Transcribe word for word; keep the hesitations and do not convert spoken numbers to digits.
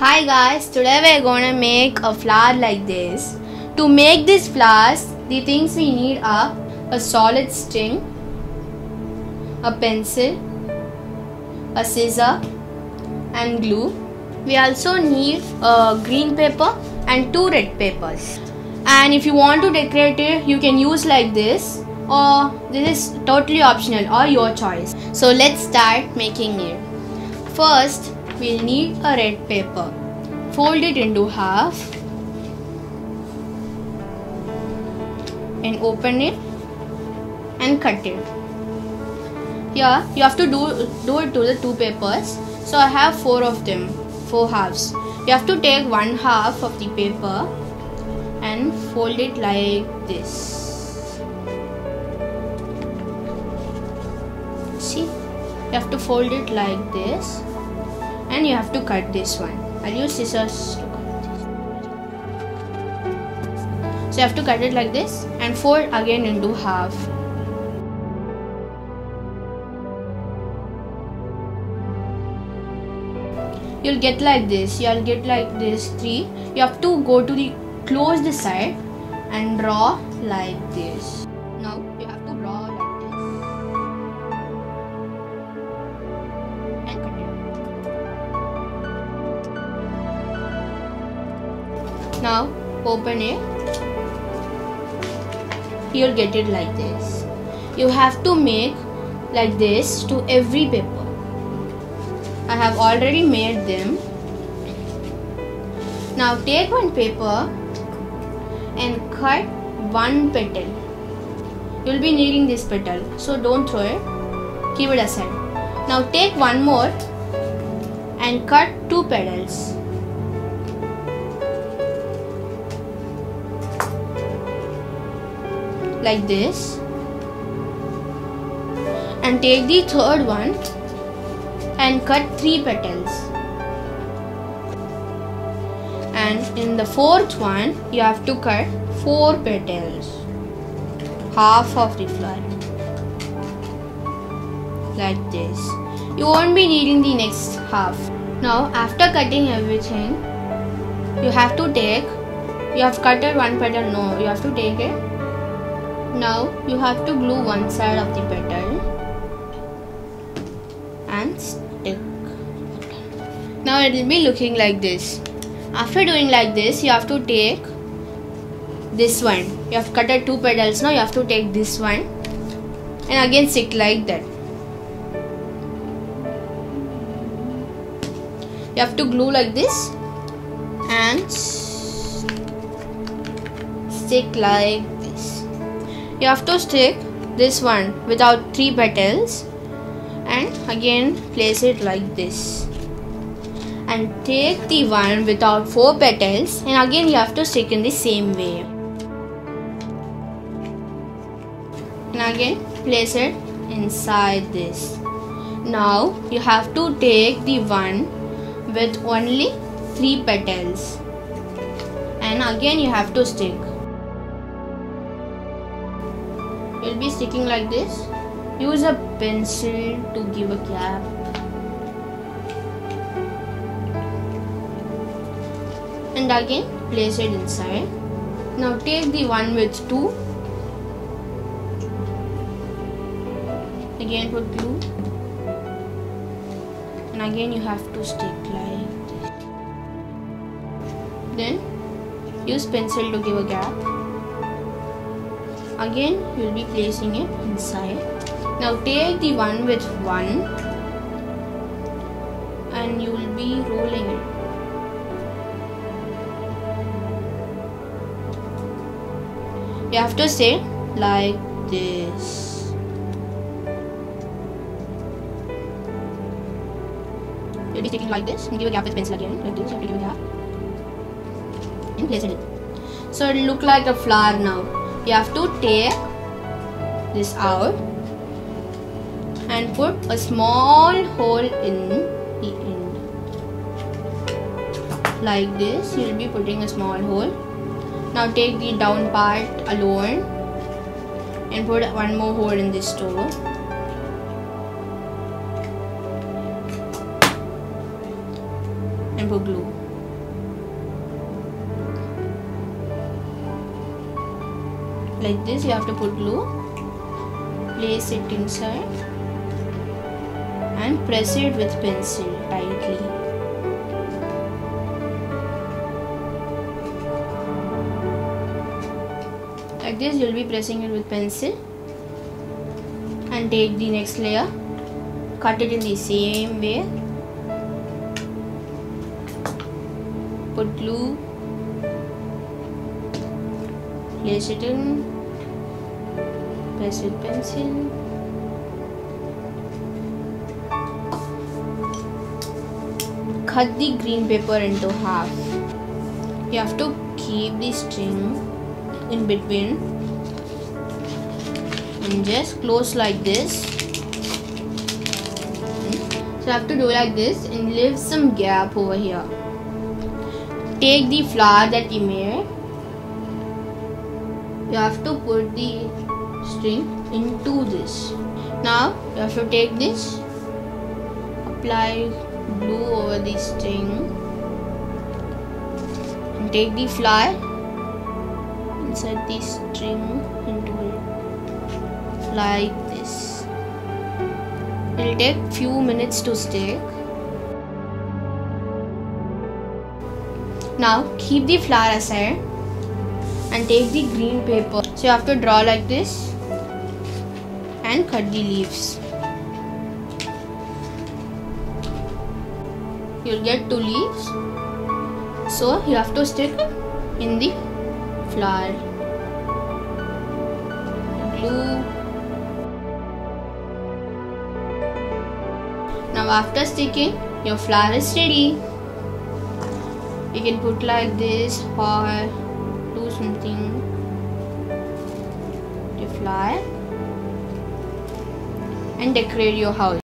Hi guys, today we are gonna make a flower like this. To make these flowers, the things we need are a solid string, a pencil, a scissor and glue. We also need a green paper and two red papers. And if you want to decorate it, you can use like this, or this is totally optional or your choice. So let's start making it. First, we'll need a red paper. Fold it into half and open it and cut it. Here you have to do, do it to the two papers. So I have four of them, four halves. You have to take one half of the paper and fold it like this. See, you have to fold it like this. And you have to cut this one. I'll use scissors to cut this. So you have to cut it like this and fold again into half. You'll get like this. You'll get like this three. You have to go to the close the side and draw like this. Now you have to draw like this and cut it. Now open it, you'll get it like this. You have to make like this to every paper. I have already made them. Now take one paper and cut one petal. You'll be needing this petal, so don't throw it, keep it aside. Now take one more and cut two petals. Like this, and take the third one and cut three petals, and in the fourth one you have to cut four petals, half of the flower, like this. You won't be needing the next half. Now after cutting everything, you have to take, you have cutted one petal, no, you have to take it. Now you have to glue one side of the petal and stick. Now it will be looking like this. After doing like this, you have to take this one. You have cut two petals, now you have to take this one and again stick like that. You have to glue like this and stick like this. You have to stick this one without three petals and again place it like this, and take the one without four petals and again you have to stick in the same way and again place it inside this. Now you have to take the one with only three petals and again you have to stick. You'll be sticking like this. Use a pencil to give a gap. And again place it inside. Now take the one with two. Again put glue. And again you have to stick like this. Then use pencil to give a gap. Again you will be placing it inside. Now take the one with one and you will be rolling it. You have to stay like this. You will be sticking like this and give a gap with pencil again. Like this, you have to give a gap and place it in. So it will look like a flower now. You have to take this out and put a small hole in the end. Like this, you will be putting a small hole. Now take the down part alone and put one more hole in this toe. And put glue. like this. You have to put glue, place it inside and press it with pencil tightly. Like this, you'll be pressing it with pencil, and take the next layer, cut it in the same way, put glue, place it in, press with pencil. Cut the green paper into half. You have to keep the string in between and just close like this. So you have to do like this and leave some gap over here. Take the flower that you made. You have to put the string into this. Now you have to take this, apply glue over the string, and take the flower, insert the string into it like this. It will take few minutes to stick. Now keep the flower aside and take the green paper. So you have to draw like this and cut the leaves. You'll get two leaves. So you have to stick in the flower. Glue. Now after sticking, your flower is ready. You can put like this or do something to flower and decorate your house.